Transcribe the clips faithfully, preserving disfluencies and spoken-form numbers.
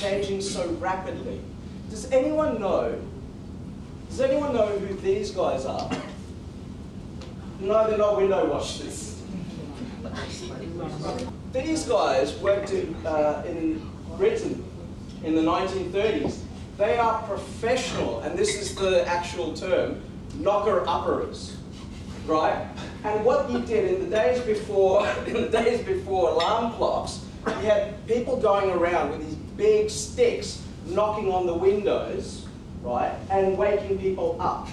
changing so rapidly. Does anyone know, does anyone know who these guys are? No, they're not window washers. These guys worked in, uh, in Britain in the nineteen thirties. They are professional, and this is the actual term, knocker-uppers, right? And what you did in the days before, in the days before alarm clocks, you had people going around with these big sticks knocking on the windows, right, and waking people up.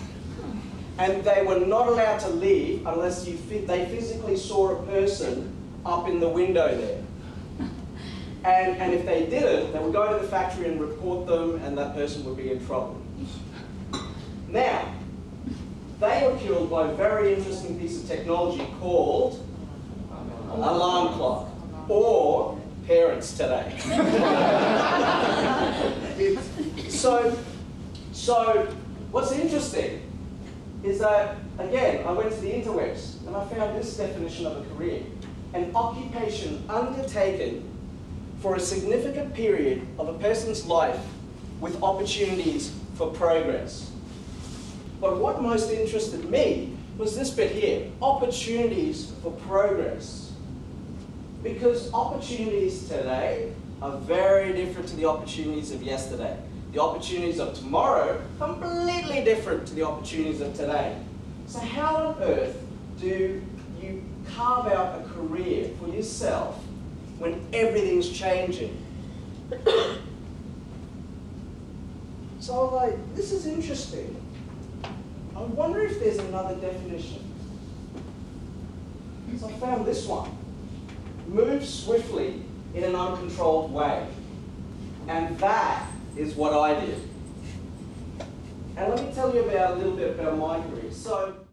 And they were not allowed to leave unless you they physically saw a person up in the window there. And, and if they didn't, they would go to the factory and report them, and that person would be in trouble. Now, they were killed by a very interesting piece of technology called alarm clock, or parents today. so, so, what's interesting is that, again, I went to the interwebs and I found this definition of a career: an occupation undertaken for a significant period of a person's life with opportunities for progress. But what most interested me was this bit here, opportunities for progress. Because opportunities today are very different to the opportunities of yesterday. The opportunities of tomorrow are completely different to the opportunities of today. So how on earth do you carve out a career for yourself when everything's changing? So I was like, this is interesting. I wonder if there's another definition. So I found this one. Move swiftly in an uncontrolled way. And that is what I did. And let me tell you about a little bit about my career. So